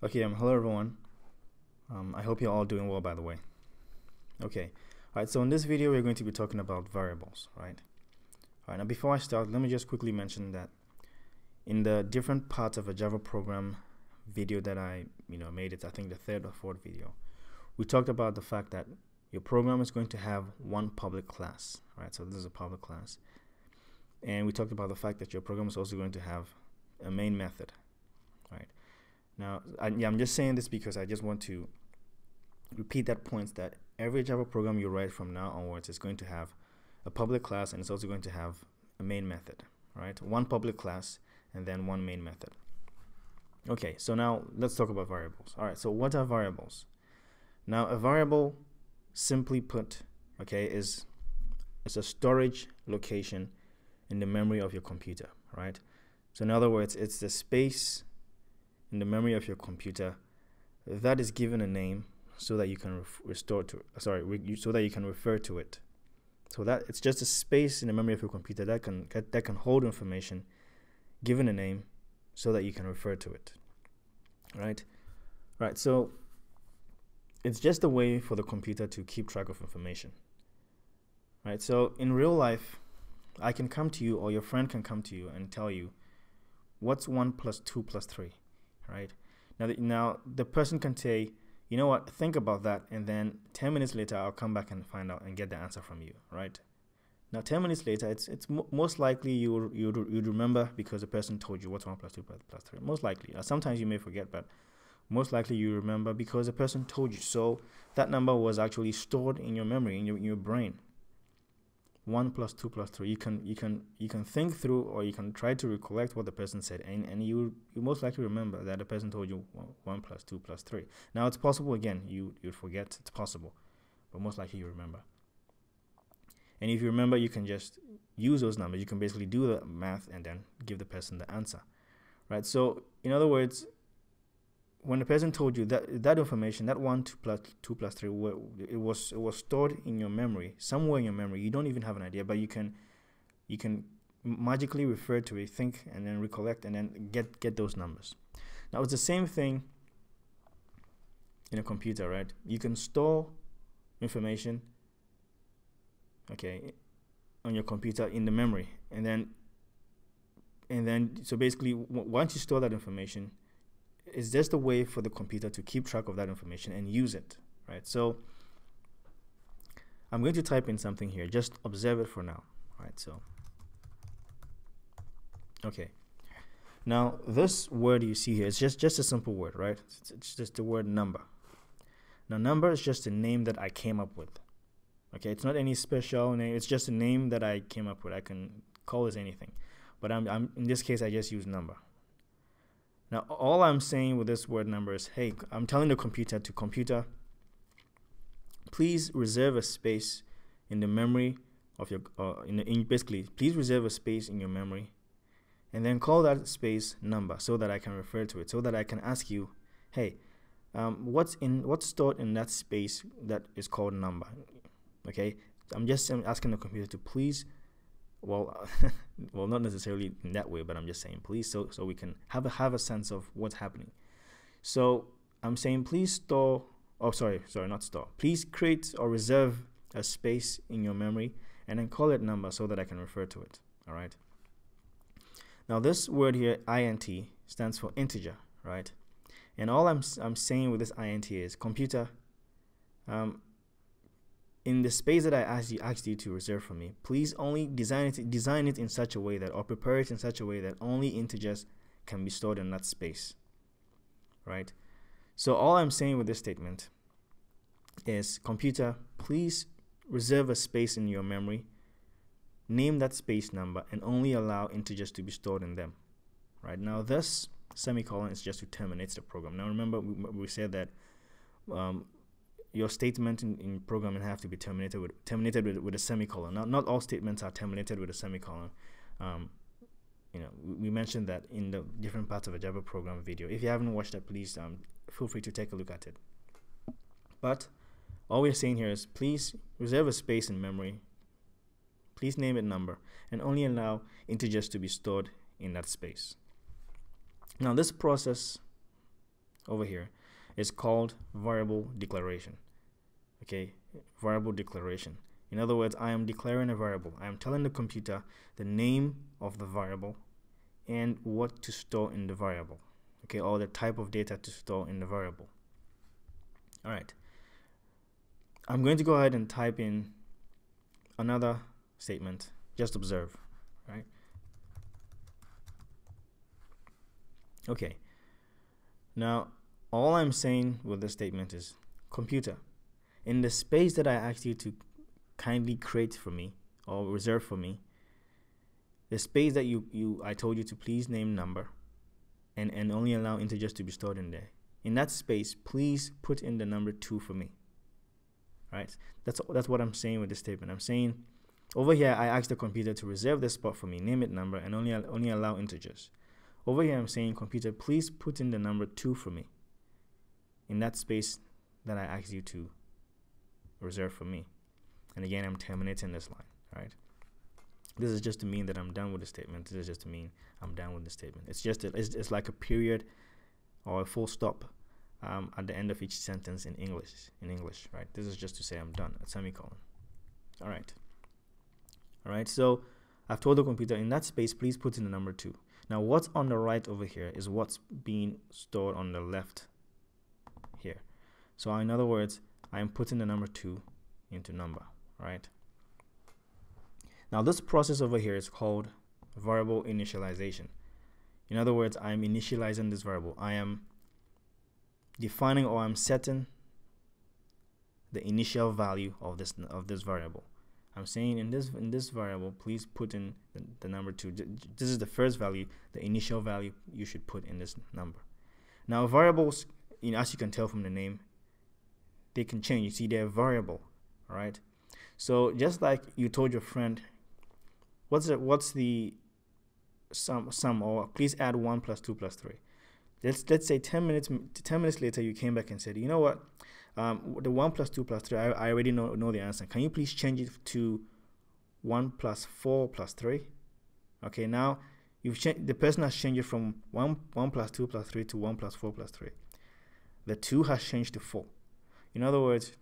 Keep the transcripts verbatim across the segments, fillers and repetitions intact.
Okay, um, hello everyone. Um, I hope you're all doing well, by the way. Okay, all right, so in this video, we're going to be talking about variables, right? All right, now before I start, let me just quickly mention that in the different parts of a Java program video that I, you know, made, it's I think the third or fourth video, we talked about the fact that your program is going to have one public class, right? So this is a public class. And we talked about the fact that your program is also going to have a main method, right? Now, I, yeah, I'm just saying this because I just want to repeat that point that every Java program you write from now onwards is going to have a public class and it's also going to have a main method, right? One public class and then one main method. Okay, so now let's talk about variables. All right, so what are variables? Now, a variable, simply put, okay, is it's a storage location in the memory of your computer, right? So in other words, it's the space in the memory of your computer that is given a name so that you can restore to sorry re so that you can refer to it. So that it's just a space in the memory of your computer that can that can hold information given a name so that you can refer to it, right? Right, so it's just a way for the computer to keep track of information, right? So in real life, I can come to you or your friend can come to you and tell you what's one plus two plus three, right? Now the, now the person can say, you know what, think about that, and then ten minutes later I'll come back and find out and get the answer from you, right? Now ten minutes later, it's it's mo most likely you you'd, you'd remember because the person told you what's one plus two plus three, most likely. Now, sometimes you may forget, but most likely you remember because the person told you. So that number was actually stored in your memory, in your, in your brain. one plus two plus three. You can you can you can think through, or you can try to recollect what the person said, and and you you most likely remember that the person told you one plus two plus three. Now it's possible, again, you you'd forget, it's possible, but most likely you remember. And if you remember, you can just use those numbers. You can basically do the math and then give the person the answer, right? So in other words, when the person told you that that information, that one two plus two plus three, it was it was stored in your memory, somewhere in your memory. You don't even have an idea, but you can you can magically refer to it, think, and then recollect, and then get get those numbers. Now it's the same thing in a computer, right? You can store information, okay, on your computer in the memory, and then and then so basically, w once you store that information, it's just a way for the computer to keep track of that information and use it, right? So I'm going to type in something here. Just observe it for now, right? So, okay. Now this word you see here is just just a simple word, right? It's, it's just the word number. Now number is just a name that I came up with. Okay, it's not any special name. It's just a name that I came up with. I can call this anything, but I'm, I'm in this case I just use number. Now, all I'm saying with this word number is, hey, I'm telling the computer to computer, please reserve a space in the memory of your, uh, in, the, in basically, please reserve a space in your memory, and then call that space number so that I can refer to it, so that I can ask you, hey, um, what's in, what's stored in that space that is called number? Okay, I'm just I'm asking the computer to please. Well, well, not necessarily in that way, but I'm just saying please, so so we can have a have a sense of what's happening. So I'm saying please store, oh sorry, sorry, not store. Please create or reserve a space in your memory, and then call it number so that I can refer to it. All right. Now this word here, int, stands for integer, right? And all I'm I'm saying with this int is computer. Um, In the space that I asked you, asked you to reserve for me, please only design it, design it in such a way that, or prepare it in such a way that only integers can be stored in that space, right? So all I'm saying with this statement is, computer, please reserve a space in your memory, name that space number, and only allow integers to be stored in them, right? Now this semicolon is just to terminate the program. Now remember, we, we said that um, your statement in, in programming have to be terminated with terminated with, with a semicolon. Now, not all statements are terminated with a semicolon. Um, you know, we, we mentioned that in the different parts of a Java program video. If you haven't watched that, please um, feel free to take a look at it. But all we're saying here is, please reserve a space in memory, please name it number, and only allow integers to be stored in that space. Now, this process over here is called variable declaration. Okay, variable declaration. In other words, I am declaring a variable. I am telling the computer the name of the variable and what to store in the variable. Okay, or the type of data to store in the variable. All right. I'm going to go ahead and type in another statement. Just observe, right? Okay. Now, all I'm saying with this statement is, computer, in the space that I asked you to kindly create for me or reserve for me, the space that you, you I told you to please name number and, and only allow integers to be stored in there. In that space, please put in the number two for me. Right? That's, that's what I'm saying with this statement. I'm saying, over here, I asked the computer to reserve this spot for me, name it number, and only, only allow integers. Over here, I'm saying, computer, please put in the number two for me in that space that I asked you to reserve for me. And again, I'm terminating this line, right? This is just to mean that I'm done with the statement. This is just to mean I'm done with the statement. It's just a, it's, it's like a period or a full stop um, at the end of each sentence in English, in English, right? This is just to say I'm done, a semicolon. All right. All right, so I've told the computer, in that space, please put in the number two. Now, what's on the right over here is what's being stored on the left here. So in other words, I'm putting the number two into number, right? Now, this process over here is called variable initialization. In other words, I'm initializing this variable. I am defining or I'm setting the initial value of this, of this variable. I'm saying in this in this variable, please put in the, the number two. This is the first value, the initial value you should put in this number. Now variables, you know, as you can tell from the name, they can change. You see, they're variable, right? So just like you told your friend, what's the, what's the sum sum or please add one plus two plus three. Let's let's say ten minutes ten minutes later you came back and said, you know what? Um, the one plus two plus three, I, I already know, know the answer. Can you please change it to one plus four plus three? Okay, now you've changed, the person has changed it from one, one plus two plus three to one plus four plus three. The two has changed to four. In other words,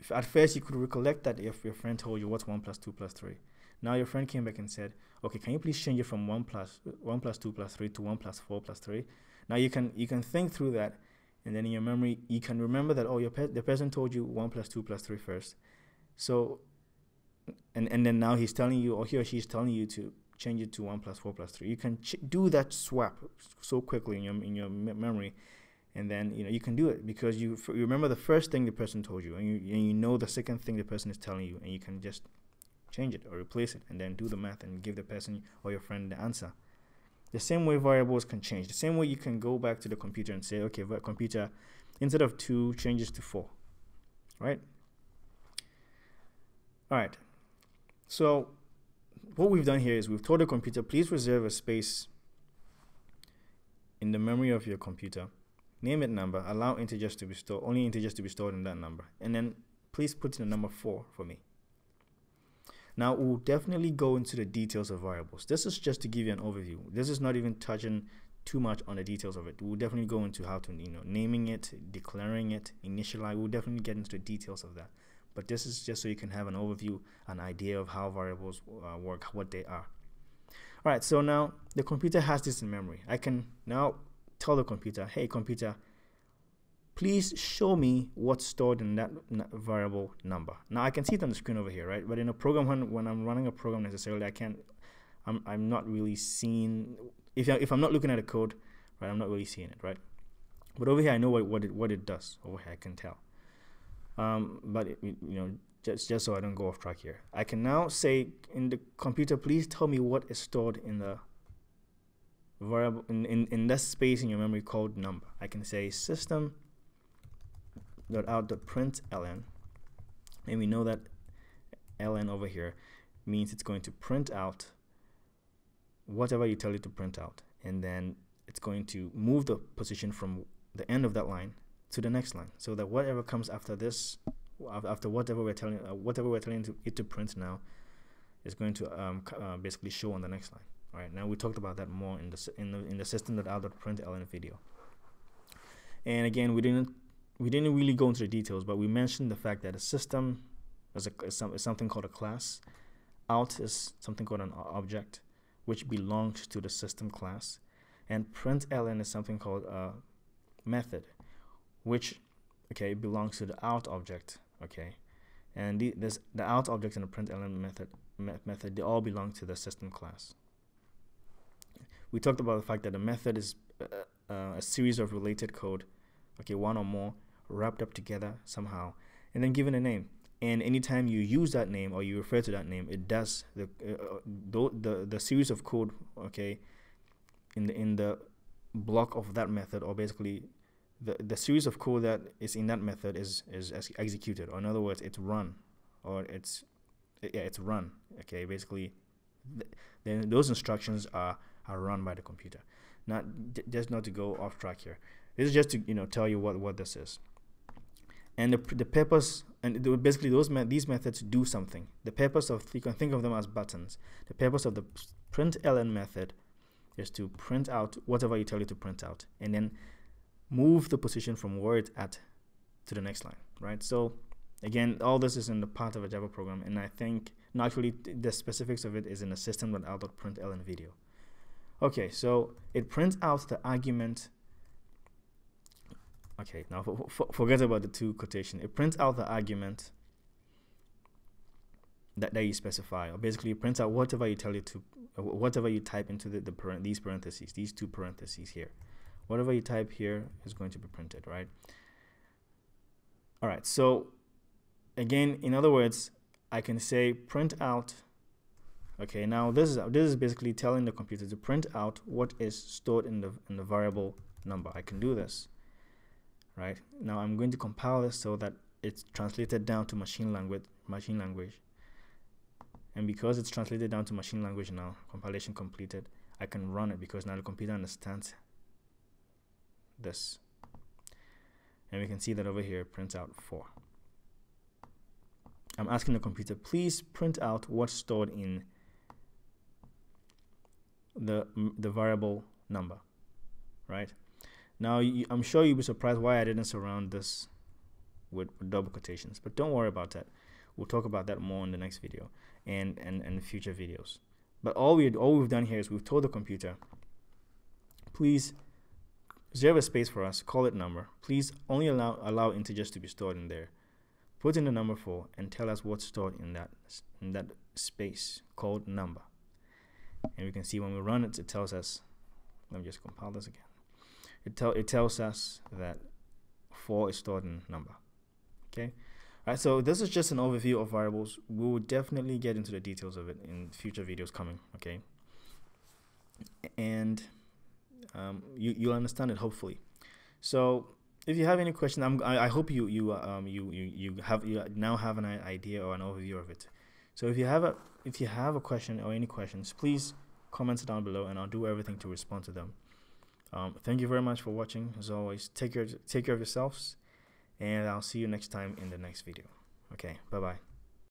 if at first you could recollect that if your friend told you what's one plus two plus three. Now your friend came back and said, okay, can you please change it from one plus, one plus two plus three to one plus four plus three? Now you can, you can think through that. And then in your memory, you can remember that, oh, your pe the person told you one plus two plus three first. So, and, and then now he's telling you, or he or she is telling you to change it to one plus four plus three. You can ch do that swap so quickly in your, in your me memory. And then, you know, you can do it because you, f you remember the first thing the person told you, and you, and you know the second thing the person is telling you, and you can just change it or replace it and then do the math and give the person or your friend the answer. The same way variables can change. The same way you can go back to the computer and say, okay, computer, instead of two, change it to four, right? All right. So what we've done here is we've told the computer, please reserve a space in the memory of your computer, name it number, allow integers to be stored, only integers to be stored in that number, and then please put in the number four for me. Now, we'll definitely go into the details of variables. This is just to give you an overview. This is not even touching too much on the details of it. We'll definitely go into how to, you know, naming it, declaring it, initialize. We'll definitely get into the details of that. But this is just so you can have an overview, an idea of how variables uh, work, what they are. All right, so now the computer has this in memory. I can now tell the computer, hey, computer, please show me what's stored in that variable number. Now I can see it on the screen over here, right? But in a program, when, when I'm running a program necessarily, I can't, I'm, I'm not really seeing, if, I, if I'm not looking at a code, right, I'm not really seeing it, right? But over here, I know what, what, it, what it does. Over here, I can tell. Um, but, it, you know, just, just so I don't go off track here. I can now say in the computer, please tell me what is stored in the variable, in, in, in that space in your memory called number. I can say system dot out dot print ln, and we know that ln over here means it's going to print out whatever you tell it to print out, and then it's going to move the position from the end of that line to the next line, so that whatever comes after this, after whatever we're telling uh, whatever we're telling to, it to print now, is going to um, uh, basically show on the next line. All right, now we talked about that more in the in the, in the system dot out dot print ln video. And again, we didn't we didn't really go into the details, but we mentioned the fact that a system is, a, is, some, is something called a class. Out is something called an object, which belongs to the system class. And println is something called a method, which, okay, belongs to the out object, okay. And the, this, the out object and the println method, me method, they all belong to the system class. We talked about the fact that a method is uh, uh, a series of related code, okay, one or more, wrapped up together somehow, and then given a name. And anytime you use that name or you refer to that name, it does the uh, the, the the series of code, okay, in the in the block of that method, or basically the the series of code that is in that method is is executed, or in other words, it's run, or it's yeah, it's run, okay. Basically, th then those instructions are are run by the computer. Not just not to go off track here. This is just to you know tell you what what this is, and the the purpose. And basically, those me these methods do something. The purpose of, you can think of them as buttons. The purpose of the println method is to print out whatever you tell it to print out, and then move the position from where it's at to the next line, right? So, again, all this is in the part of a Java program, and I think, no, actually, the specifics of it is in a system.out.println video. Okay, so it prints out the argument. Okay, now for, for, forget about the two quotation. It prints out the argument that, that you specify, or basically it prints out whatever you tell it to, whatever you type into the, the parent, these parentheses, these two parentheses here. Whatever you type here is going to be printed, right? All right, so again, in other words, I can say print out. Okay, now this is this is basically telling the computer to print out what is stored in the in the variable number. I can do this. Right now, I'm going to compile this so that it's translated down to machine language. Machine language, and because it's translated down to machine language now, compilation completed. I can run it because now the computer understands this, and we can see that over here it prints out four. I'm asking the computer, please print out what's stored in the the variable number, right? Now, I'm sure you'll be surprised why I didn't surround this with double quotations, but don't worry about that. We'll talk about that more in the next video and, and, and future videos. But all, we, all we've done here is we've told the computer, please reserve a space for us, call it number. Please only allow, allow integers to be stored in there. Put in the number four and tell us what's stored in that, in that space called number. And we can see when we run it, it tells us, let me just compile this again. It, tell, it tells us that four is stored in number, okay? All right, so this is just an overview of variables. We will definitely get into the details of it in future videos coming, okay? And um, you, you'll understand it, hopefully. So if you have any questions, I'm, I, I hope you, you, um, you, you, you, have, you now have an idea or an overview of it. So if you have a, if you have a question or any questions, please comment down below, and I'll do everything to respond to them. Um, thank you very much for watching. As always, take care, take care of yourselves, and I'll see you next time in the next video. Okay, bye-bye.